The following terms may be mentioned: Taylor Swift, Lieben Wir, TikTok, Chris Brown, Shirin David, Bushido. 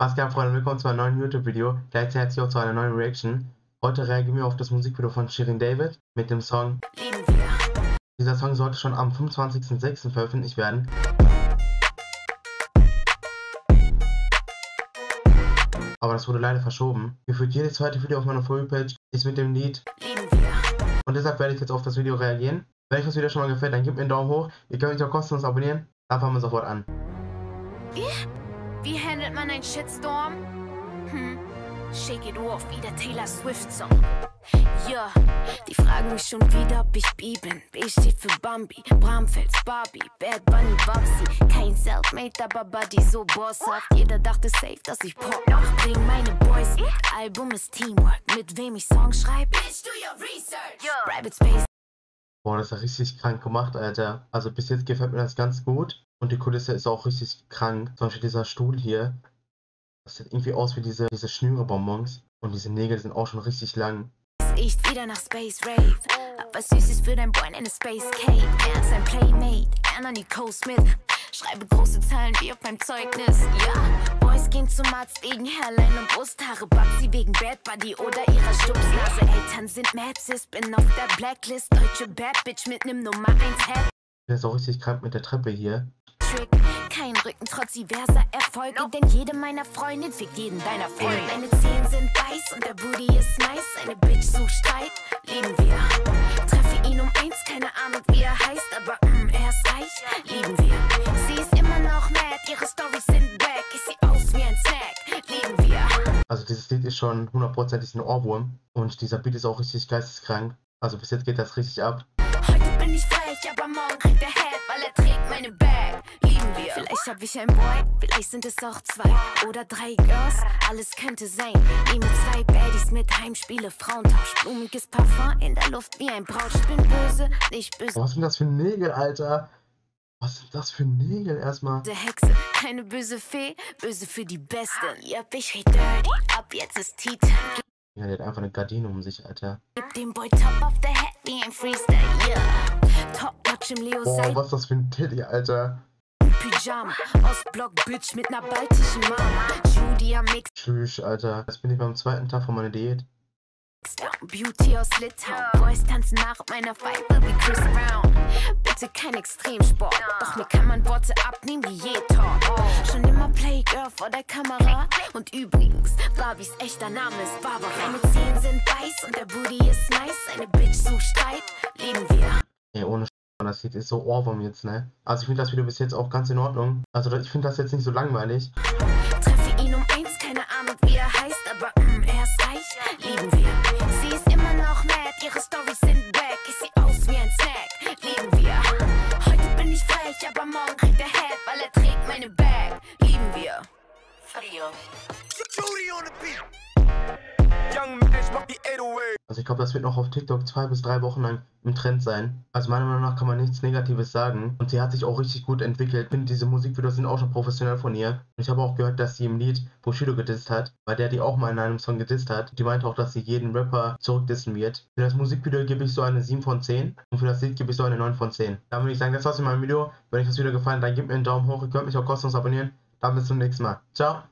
Was geht ab, Freunde? Willkommen zu einem neuen YouTube-Video. Herzlich auch zu einer neuen Reaction. Heute reagieren wir auf das Musikvideo von Shirin David mit dem Song Lieben Wir. Dieser Song sollte schon am 25.06. veröffentlicht werden. Aber das wurde leider verschoben. Gefühlt jedes zweite Video auf meiner For-You-Page ist mit dem Lied Lieben Wir. Und deshalb werde ich jetzt auf das Video reagieren. Wenn euch das Video schon mal gefällt, dann gebt mir einen Daumen hoch. Ihr könnt mich auch kostenlos abonnieren. Dann fangen wir sofort an. Wie handelt man einen Shitstorm? Shake it off wie der Taylor Swift Song. Ja, die fragen mich schon wieder, ob ich B bin. B steht für Bambi, Bramfels, Barbie, Bad Bunny, Babsi. Kein Selfmade, aber Buddy so bosshaft. Jeder dachte safe, dass ich Pop mach. Bring meine Boys mit, Album ist Teamwork. Mit wem ich Song schreibe? Bitch, do your research. Private Space. Boah, das ist ja richtig krank gemacht, Alter. Also bis jetzt gefällt mir das ganz gut. Und die Kulisse ist auch richtig krank. Zum Beispiel dieser Stuhl hier. Das sieht irgendwie aus wie diese Schnüre-Bonbons. Und diese Nägel sind auch schon richtig lang. Ich wieder nach Space Rave. Aber süß ist für dein Boy in eine Space Cave. Er ist ein Playmate, er an die Coast mit. Schreibe große Zahlen wie auf meinem Zeugnis. Ja, Boys gehen zum Arzt wegen Hairline und Brusthaare. Babsi wegen Bad Buddy oder ihrer Stupsnase. Eltern sind mad, sis, bin auf der Blacklist. Deutsche Bad Bitch mit nem Nummer 1 Head. Der ist auch richtig krank mit der Treppe hier. Kein Rücken trotz diverser Erfolge, denn jede meiner Freundin fickt jeden deiner Freunde. Deine Zehen sind weiß und der Booty ist nice. Eine Bitch sucht Streit, lieben wir. Treffe ihn um 1, keine Ahnung wie er heißt, aber er ist reich, lieben wir. Sie ist immer noch mad, ihre Storys sind back. Ich sehe aus wie ein Snack, lieben wir. Also dieses Lied ist schon 100% ein Ohrwurm und dieser Beat ist auch richtig geisteskrank. Also bis jetzt geht das richtig ab. Heute bin ich frech, aber morgen kriegt der Head, weil er trägt meine Bag. Vielleicht hab ich ein Boy, vielleicht sind es auch 2 oder 3 Girls, alles könnte sein. Nehme 2 Baddies mit, Heimspiele, Frauentausch, blumiges Parfum in der Luft wie ein Braut. Ich bin böse, nicht böse. Was sind das für Nägel, Alter? Was sind das für Nägel erstmal? Diese Hexe, keine böse Fee, böse für die Beste. Ja, ich hate dirty, ab jetzt ist Titan. Ja, der hat einfach eine Gardine um sich, Alter. Gib dem Boy top auf der Head wie ein Freestyle, yeah. Top-Notch im Leo. Boah, was ist das für ein Teddy, Alter? Pyjama, Ostblock-Bitch mit ner baltischen Mama. Judy am Mix. Tschüss, Alter. Jetzt bin ich beim 2. Tag von meiner Diät. Beauty aus Litauen. Boys tanzen nach meiner Vibe wie Chris Brown. Bitte kein Extremsport. Doch mir kann man Worte abnehmen wie J-Talk. Schon immer Playgirl vor der Kamera. Und übrigens, Barbies echter Name ist Barbara. Meine Zehen sind weiß und der Booty ist nice. Eine Bitch sucht Streit, lieben wir. Ey, ohne das Lied ist so Ohrwurm jetzt, ne? Also ich finde das Video bis jetzt auch ganz in Ordnung. Also ich finde das jetzt nicht so langweilig. Treffe ihn um 1, keine Ahnung wie er heißt, aber er ist reich, lieben wir. Sie ist immer noch mad, ihre Storys sind back. Ich sehe aus wie ein Snack, lieben wir. Heute bin ich frech, aber morgen kriegt der Head, weil er trägt meine Bag, lieben wir. Also ich glaube, das wird noch auf TikTok 2 bis 3 Wochen lang im Trend sein. Also meiner Meinung nach kann man nichts Negatives sagen. Und sie hat sich auch richtig gut entwickelt. Ich finde, diese Musikvideos sind auch schon professionell von ihr. Und ich habe auch gehört, dass sie im Lied Bushido gedisst hat, weil der die auch mal in einem Song gedisst hat. Die meinte auch, dass sie jeden Rapper zurückdissen wird. Für das Musikvideo gebe ich so eine 7 von 10. Und für das Lied gebe ich so eine 9 von 10. Dann würde ich sagen, das war's in meinem Video. Wenn euch das Video gefallen hat, dann gebt mir einen Daumen hoch. Ihr könnt mich auch kostenlos abonnieren. Dann bis zum nächsten Mal. Ciao.